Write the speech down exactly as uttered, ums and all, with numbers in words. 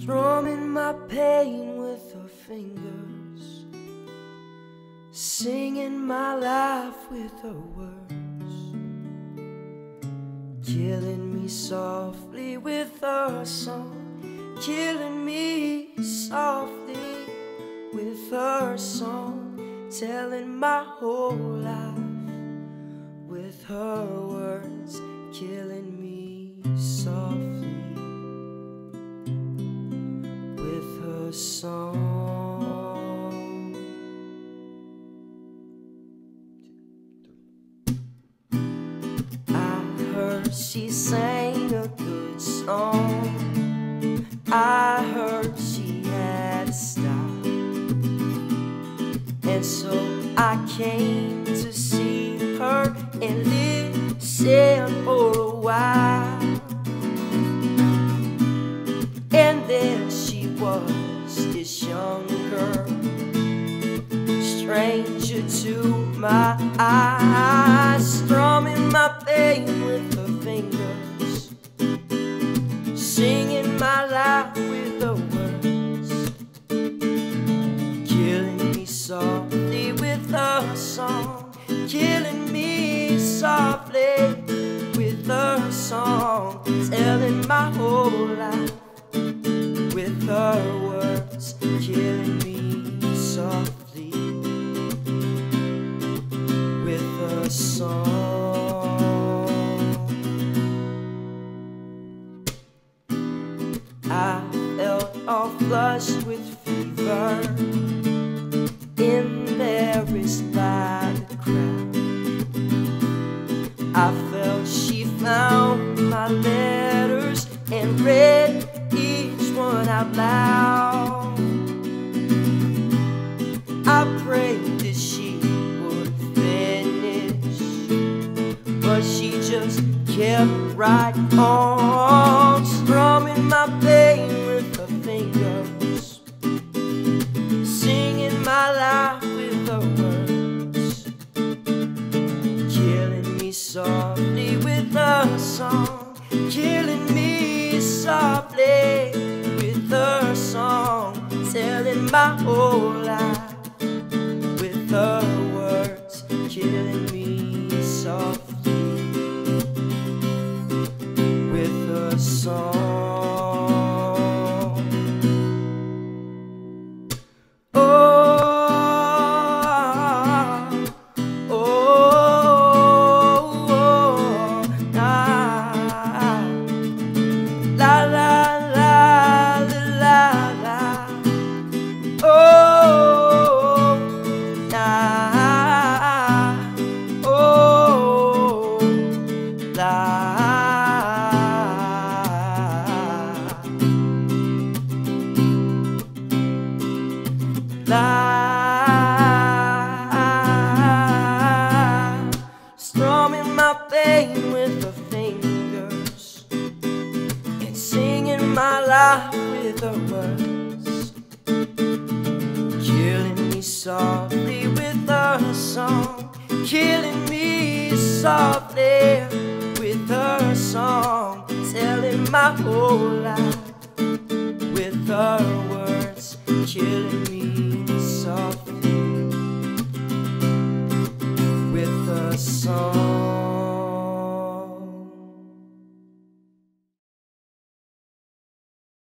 Strumming my pain with her fingers, singing my life with her words, killing me softly with her song, killing me softly with her song, telling my whole life with her words, killing me softly song. I heard she sang a good song, I heard she had a style, and so I came to see her and live sin for a while. And then she was this young girl, stranger to my eyes, strumming my pain with her fingers, singing my life with her words, killing me softly with her song, killing me softly with her song, telling my whole life with her words, killing me softly with a song. I felt all flushed with fever, embarrassed by the crowd. I felt she found my letters and read one out loud. I prayed that she would finish, but she just kept right on, strumming my pain with her fingers, singing my life with her words, killing me softly with her song, killing me softly her song, telling my whole life with her words, killing me softly with her song. Oh, oh, oh, oh ah, la la. Strumming my pain with her fingers and singing my life with her words, killing me softly with her song, killing me softly with her song, telling my whole life